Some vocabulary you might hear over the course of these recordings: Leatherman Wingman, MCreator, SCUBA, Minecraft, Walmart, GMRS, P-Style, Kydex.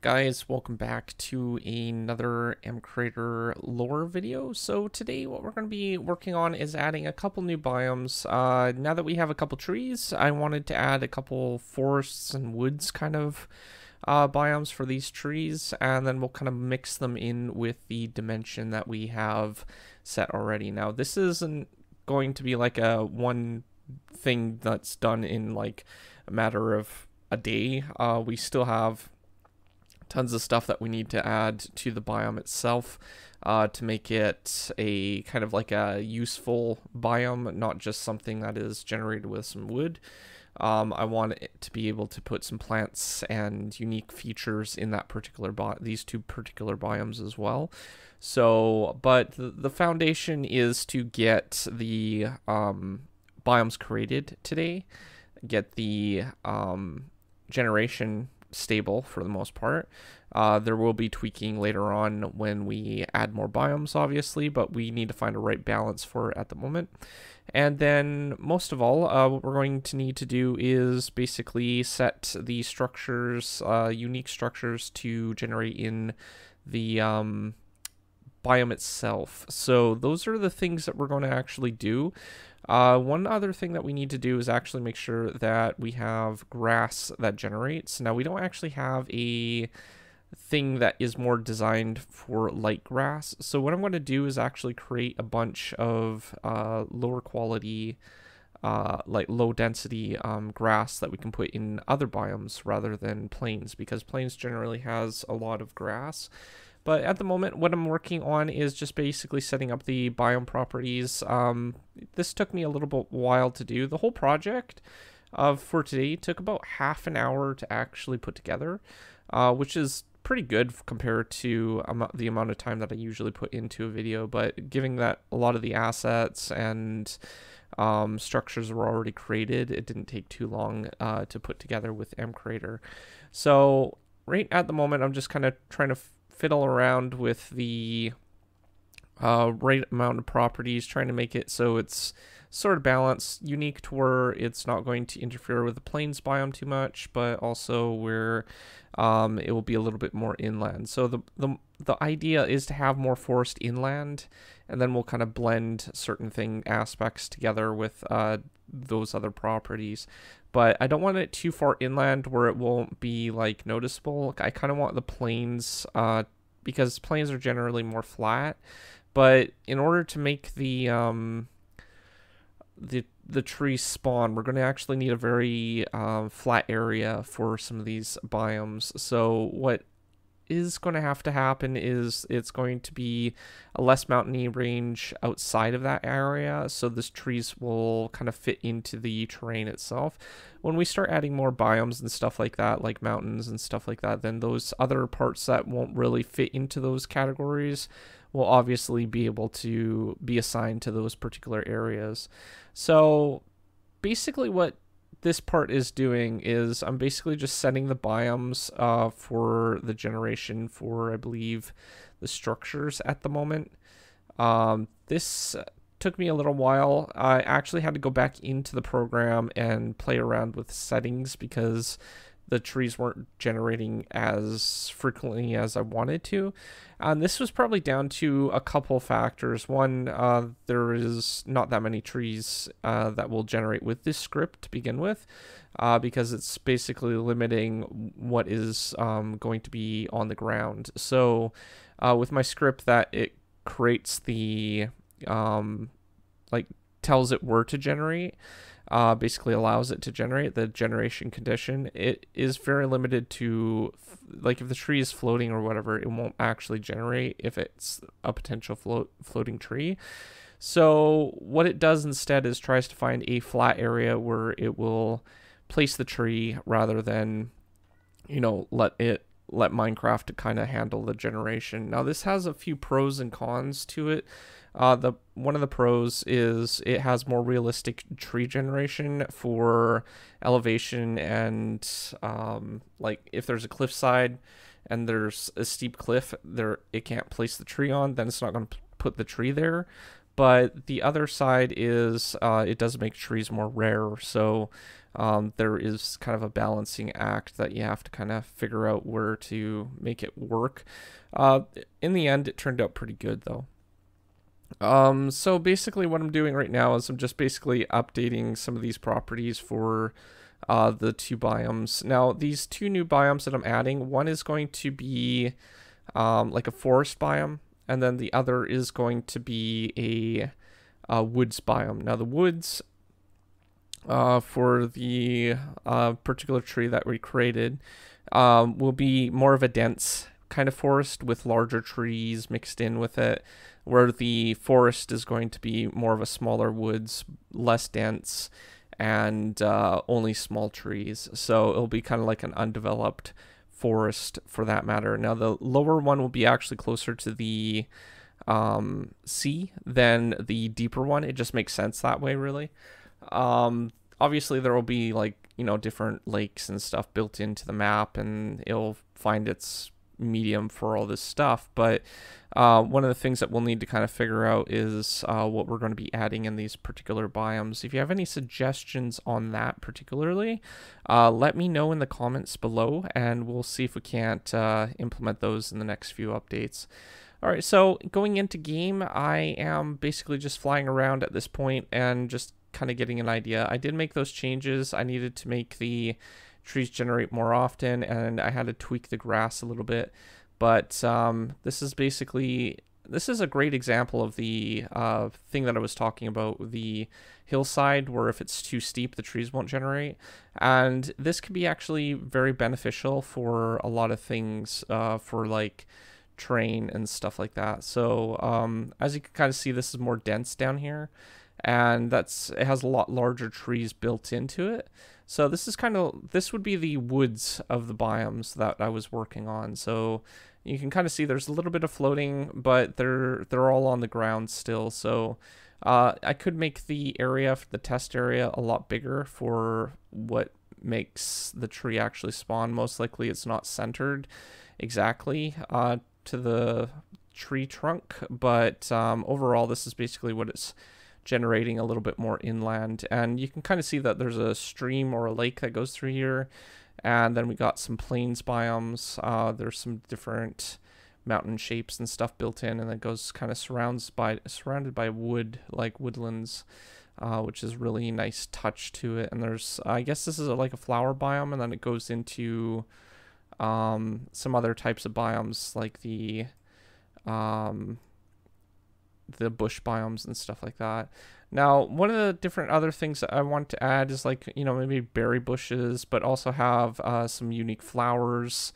Guys, welcome back to another MCreator lore video. So today what we're going to be working on is adding a couple new biomes. Now that we have a couple trees, I wanted to add a couple forests and woods kind of biomes for these trees, and then we'll kind of mix them in with the dimension that we have set already. Now this isn't going to be like a one thing that's done in like a matter of a day. We still have tons of stuff that we need to add to the biome itself to make it a kind of like a useful biome, not just something that is generated with some wood. I want it to be able to put some plants and unique features in that particular these two particular biomes as well. So, but the foundation is to get the biomes created today, get the generation stable for the most part. There will be tweaking later on when we add more biomes, obviously, but we need to find a right balance for it at the moment. And then most of all, what we're going to need to do is basically set the structures, unique structures, to generate in the biome itself. So those are the things that we're going to actually do. One other thing that we need to do is actually make sure that we have grass that generates. Now, we don't actually have a thing that is more designed for light grass. So what I'm going to do is actually create a bunch of lower quality, like low density grass that we can put in other biomes rather than plains, because plains generally has a lot of grass. But at the moment, what I'm working on is just basically setting up the biome properties. This took me a little bit while to do. The whole project for today took about half an hour to actually put together, which is pretty good compared to the amount of time that I usually put into a video. But given that a lot of the assets and structures were already created, it didn't take too long to put together with MCreator. So right at the moment, I'm just kind of trying to fiddle around with the right amount of properties, trying to make it so it's sort of balanced, unique to where it's not going to interfere with the plains biome too much, but also where it will be a little bit more inland. So the idea is to have more forest inland, and then we'll kind of blend certain aspects together with those other properties. But I don't want it too far inland where it won't be like noticeable. I kind of want the plains, because plains are generally more flat, but in order to make the trees spawn, we're going to actually need a very flat area for some of these biomes. So what is going to have to happen is it's going to be a less mountainy range outside of that area, so these trees will kind of fit into the terrain itself. When we start adding more biomes and stuff like that, like mountains and stuff like that, then those other parts that won't really fit into those categories will obviously be able to be assigned to those particular areas. So basically what this part is doing is I'm basically just setting the biomes for the generation for, I believe, the structures at the moment. This took me a little while. I actually had to go back into the program and play around with settings because the trees weren't generating as frequently as I wanted to. And this was probably down to a couple factors. One, there is not that many trees that will generate with this script to begin with, because it's basically limiting what is going to be on the ground. So with my script that it creates the, like tells it where to generate, basically allows it to generate the generation condition, it is very limited to, like, if the tree is floating or whatever, it won't actually generate if it's a potential floating tree. So what it does instead is tries to find a flat area where it will place the tree rather than, you know, let Minecraft to kind of handle the generation. Now this has a few pros and cons to it. One of the pros is it has more realistic tree generation for elevation and like if there's a cliffside and there's a steep cliff there, it can't place the tree on, then it's not going to put the tree there. But the other side is it does make trees more rare, so there is kind of a balancing act that you have to kind of figure out where to make it work. In the end, it turned out pretty good though. So basically what I'm doing right now is I'm just basically updating some of these properties for the two biomes. Now these two new biomes that I'm adding, one is going to be like a forest biome, and then the other is going to be a woods biome. Now the woods, for the particular tree that we created, will be more of a dense kind of forest with larger trees mixed in with it, where the forest is going to be more of a smaller woods, less dense, and only small trees. So it'll be kind of like an undeveloped forest for that matter. Now the lower one will be actually closer to the sea than the deeper one. It just makes sense that way, really. Obviously there will be, like, you know, different lakes and stuff built into the map, and it'll find its medium for all this stuff, but one of the things that we'll need to kind of figure out is what we're going to be adding in these particular biomes. If you have any suggestions on that particularly, let me know in the comments below, and we'll see if we can't implement those in the next few updates. Alright, so going into game, I am basically just flying around at this point and just kind of getting an idea. I did make those changes. I needed to make the trees generate more often, and I had to tweak the grass a little bit, but this is a great example of the thing that I was talking about, the hillside, where if it's too steep the trees won't generate, and this could be actually very beneficial for a lot of things, for like terrain and stuff like that. So as you can kind of see, this is more dense down here, and it has a lot larger trees built into it. So this would be the woods of the biomes that I was working on. So you can kind of see there's a little bit of floating, but they're all on the ground still. So I could make the area, the test area, a lot bigger for what makes the tree actually spawn. Most likely it's not centered exactly to the tree trunk, but overall this is basically what it's generating, a little bit more inland. And you can kind of see that there's a stream or a lake that goes through here, and then we got some plains biomes. There's some different mountain shapes and stuff built in, and that goes kind of surrounded by wood, like woodlands, which is really nice touch to it. And there's, I guess this is like a flower biome, and then it goes into some other types of biomes, like the bush biomes and stuff like that. Now, one of the different other things that I want to add is, like, you know, maybe berry bushes, but also have some unique flowers.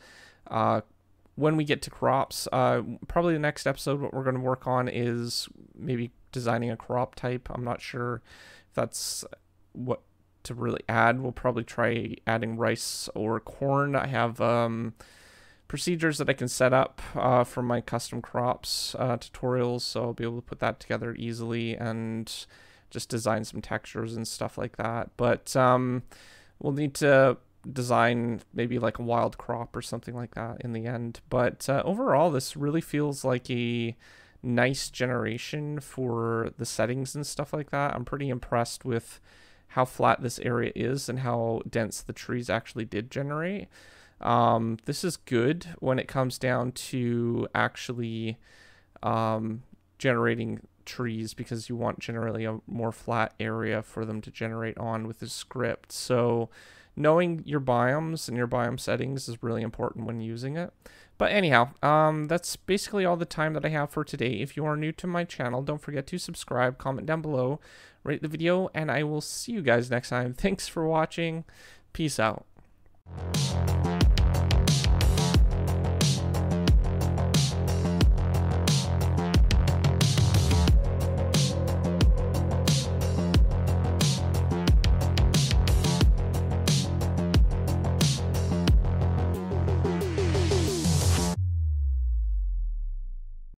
When we get to crops, probably the next episode, what we're going to work on is maybe designing a crop type. I'm not sure if that's what to really add. We'll probably try adding rice or corn. I have procedures that I can set up for my custom crops tutorials, so I'll be able to put that together easily and just design some textures and stuff like that. But we'll need to design maybe like a wild crop or something like that in the end. But overall, this really feels like a nice generation for the settings and stuff like that. I'm pretty impressed with how flat this area is and how dense the trees actually did generate. This is good when it comes down to actually generating trees, because you want generally a more flat area for them to generate on with the script. So knowing your biomes and your biome settings is really important when using it. But anyhow, that's basically all the time that I have for today. If you are new to my channel, don't forget to subscribe, comment down below, rate the video, and I will see you guys next time. Thanks for watching. Peace out.